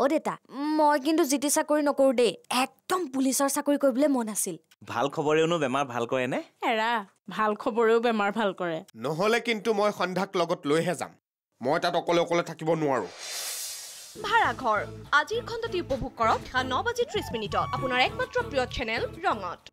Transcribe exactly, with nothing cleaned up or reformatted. Odeta, Morgan to Ziti Sakuri no Corde, Actum Police or Sakuri Coble Monasil. Valcoborino, Vemar Valcoene? Era, Valcoboru, Vemar Valcore. No holek into my conduct logot Lohezam. Mota Colocola Takibonoro. Paracor, Aji Condo Tipo Bucorot, and Novazi Trisminito, upon our Ekmatropio channel, Rongot.